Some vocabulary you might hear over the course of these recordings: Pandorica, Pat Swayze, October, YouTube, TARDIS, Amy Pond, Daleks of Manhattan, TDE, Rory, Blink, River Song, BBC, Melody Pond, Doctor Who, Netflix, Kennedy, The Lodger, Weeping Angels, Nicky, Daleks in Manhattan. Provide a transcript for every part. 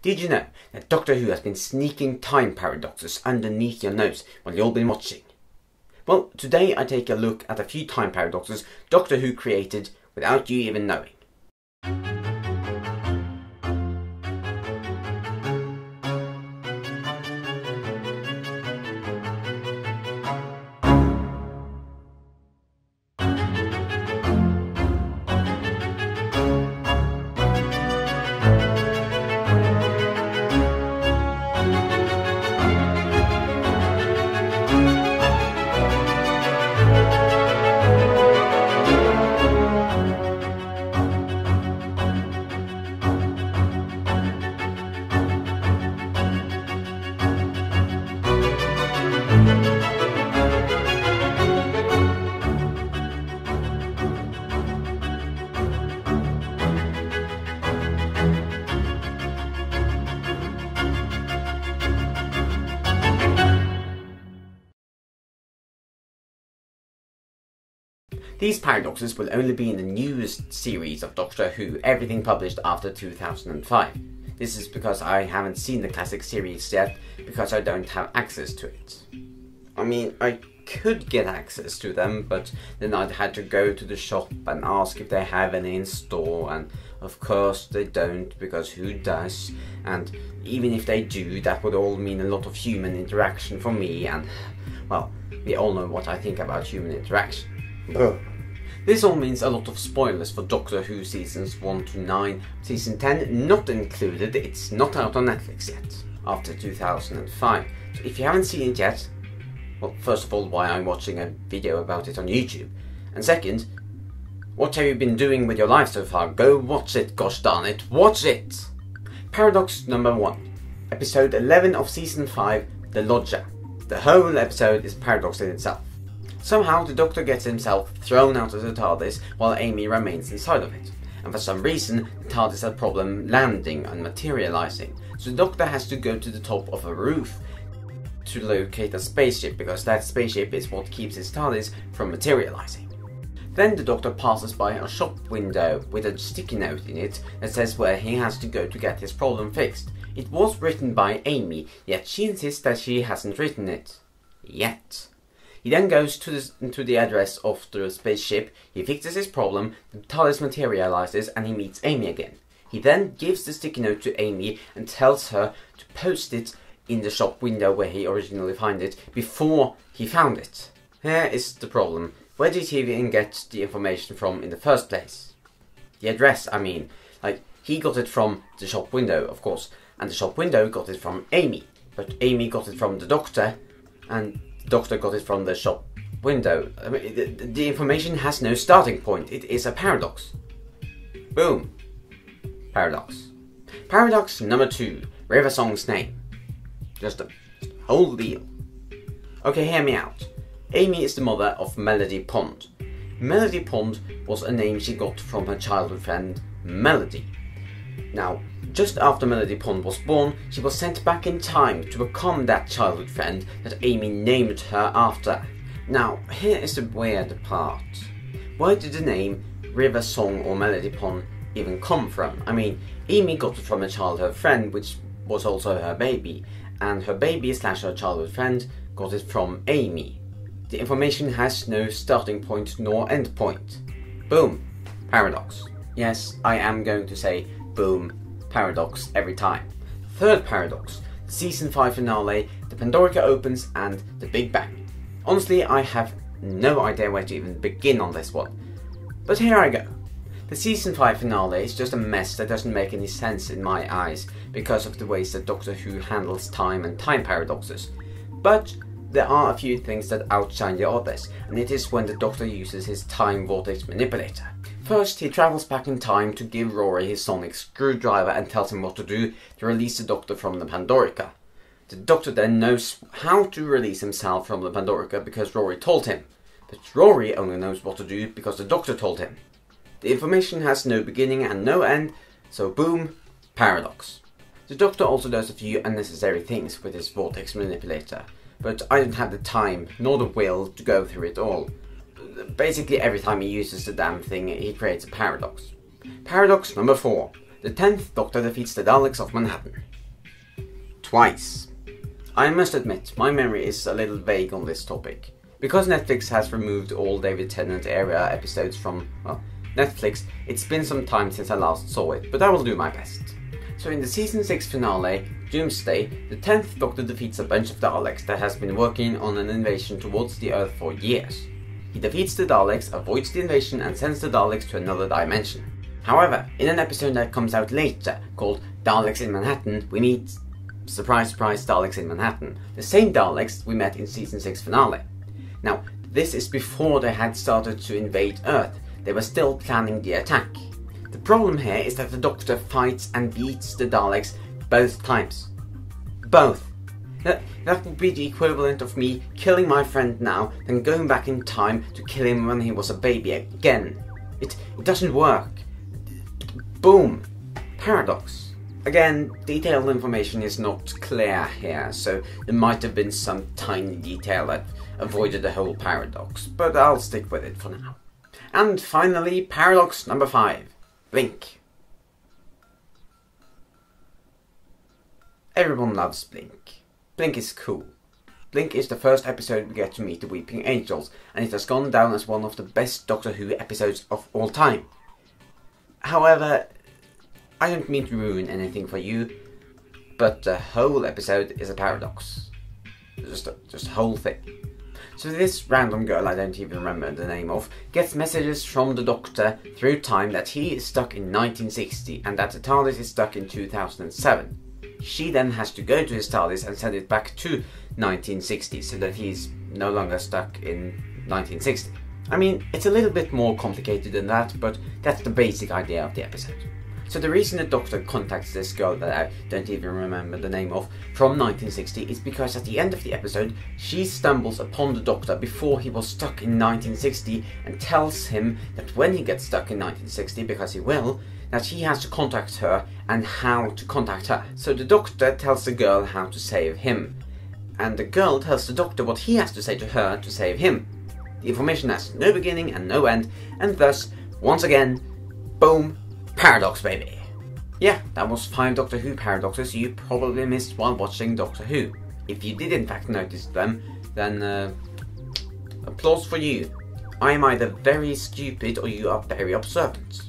Did you know that Doctor Who has been sneaking time paradoxes underneath your nose while you've all been watching? Well, today I take a look at a few time paradoxes Doctor Who created without you even knowing. These paradoxes will only be in the newest series of Doctor Who, everything published after 2005. This is because I haven't seen the classic series yet, because I don't have access to it. I mean, I could get access to them, but then I'd had to go to the shop and ask if they have any in store, and of course they don't, because who does? And even if they do, that would all mean a lot of human interaction for me, and well, we all know what I think about human interaction. Ugh. This all means a lot of spoilers for Doctor Who seasons 1 to 9, season 10 not included, it's not out on Netflix yet, after 2005. So if you haven't seen it yet, well, first of all, why I'm watching a video about it on YouTube, and second, what have you been doing with your life so far? Go watch it, gosh darn it, watch it! Paradox number 1, episode 11 of season 5, The Lodger. The whole episode is a paradox in itself. Somehow the Doctor gets himself thrown out of the TARDIS while Amy remains inside of it, and for some reason the TARDIS had a problem landing and materialising, so the Doctor has to go to the top of a roof to locate a spaceship, because that spaceship is what keeps his TARDIS from materialising. Then the Doctor passes by a shop window with a sticky note in it that says where he has to go to get his problem fixed. It was written by Amy, yet she insists that she hasn't written it. Yet. He then goes to the address of the spaceship, he fixes his problem, the TARDIS materialises, and he meets Amy again. He then gives the sticky note to Amy and tells her to post it in the shop window where he originally found it, before he found it. Here is the problem. Where did he even get the information from in the first place? The address, I mean. Like, he got it from the shop window, of course, and the shop window got it from Amy. But Amy got it from the Doctor, and Doctor got it from the shop window. I mean, the information has no starting point. It is a paradox. Boom. Paradox. Paradox number 2. River Song's name. Just a whole deal. Okay, hear me out. Amy is the mother of Melody Pond. Melody Pond was a name she got from her childhood friend Melody. Now, just after Melody Pond was born, she was sent back in time to become that childhood friend that Amy named her after. Now, here is the weird part. Where did the name River Song or Melody Pond even come from? I mean, Amy got it from a childhood friend, which was also her baby, and her baby slash her childhood friend got it from Amy. The information has no starting point nor end point. Boom. Paradox. Yes, I am going to say boom. Paradox every time. Third paradox, the season 5 finale, the Pandorica opens and the Big Bang. Honestly, I have no idea where to even begin on this one. But here I go. The season 5 finale is just a mess that doesn't make any sense in my eyes because of the ways that Doctor Who handles time and time paradoxes. But there are a few things that outshine the others, and it is when the Doctor uses his time vortex manipulator. First, he travels back in time to give Rory his sonic screwdriver and tells him what to do to release the Doctor from the Pandorica. The Doctor then knows how to release himself from the Pandorica because Rory told him, but Rory only knows what to do because the Doctor told him. The information has no beginning and no end, so boom, paradox. The Doctor also does a few unnecessary things with his vortex manipulator, but I don't have the time nor the will to go through it all. Basically, every time he uses the damn thing, he creates a paradox. Paradox number 4. The 10th Doctor defeats the Daleks of Manhattan. twice. I must admit, my memory is a little vague on this topic. Because Netflix has removed all David Tennant-era episodes from, well, Netflix, it's been some time since I last saw it, but I will do my best. So in the season 6 finale, Doomsday, the 10th Doctor defeats a bunch of Daleks that has been working on an invasion towards the Earth for years. He defeats the Daleks, avoids the invasion, and sends the Daleks to another dimension. However, in an episode that comes out later, called Daleks in Manhattan, we meet, surprise surprise, Daleks in Manhattan, the same Daleks we met in season 6 finale. Now, this is before they had started to invade Earth. They were still planning the attack. The problem here is that the Doctor fights and beats the Daleks both times. Both. That would be the equivalent of me killing my friend now, then going back in time to kill him when he was a baby again. It doesn't work. Boom. Paradox. Again, detailed information is not clear here, so there might have been some tiny detail that avoided the whole paradox, but I'll stick with it for now. And finally, paradox number 5, Blink. Everyone loves Blink. Blink is cool. Blink is the first episode we get to meet the Weeping Angels, and it has gone down as one of the best Doctor Who episodes of all time. However, I don't mean to ruin anything for you, but the whole episode is a paradox. Just the whole thing. So this random girl I don't even remember the name of gets messages from the Doctor through time that he is stuck in 1960 and that the TARDIS is stuck in 2007. She then has to go to his TARDIS and send it back to 1960 so that he's no longer stuck in 1960. I mean, it's a little bit more complicated than that, but that's the basic idea of the episode. So the reason the Doctor contacts this girl that I don't even remember the name of from 1960 is because at the end of the episode she stumbles upon the Doctor before he was stuck in 1960 and tells him that when he gets stuck in 1960, because he will, that he has to contact her and how to contact her. So the Doctor tells the girl how to save him, and the girl tells the Doctor what he has to say to her to save him. The information has no beginning and no end, and thus, once again, boom, paradox, baby! Yeah, that was 5 Doctor Who paradoxes you probably missed while watching Doctor Who. If you did in fact notice them, then applause for you. I am either very stupid or you are very observant.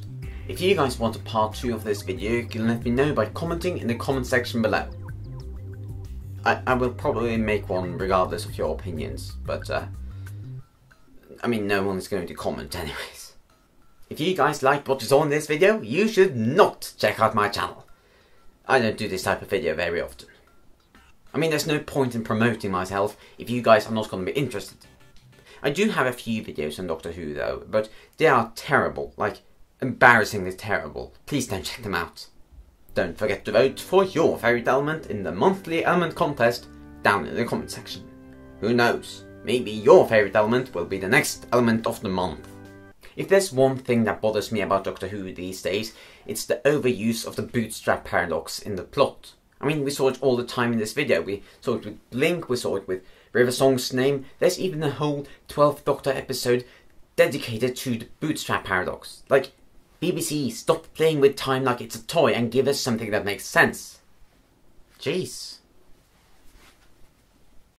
If you guys want a part 2 of this video, you can let me know by commenting in the comment section below. I will probably make one regardless of your opinions, but I mean, no one is going to comment anyways. If you guys liked what you saw in this video, you should not check out my channel. I don't do this type of video very often. I mean, there's no point in promoting myself if you guys are not going to be interested. I do have a few videos on Doctor Who though, but they are terrible, like embarrassingly terrible. Please don't check them out. Don't forget to vote for your favourite element in the monthly element contest down in the comment section. Who knows, maybe your favourite element will be the next element of the month. If there's one thing that bothers me about Doctor Who these days, it's the overuse of the bootstrap paradox in the plot. I mean, we saw it all the time in this video. We saw it with Blink, we saw it with River Song's name. There's even a whole 12th Doctor episode dedicated to the bootstrap paradox. Like, BBC, stop playing with time like it's a toy and give us something that makes sense. Jeez.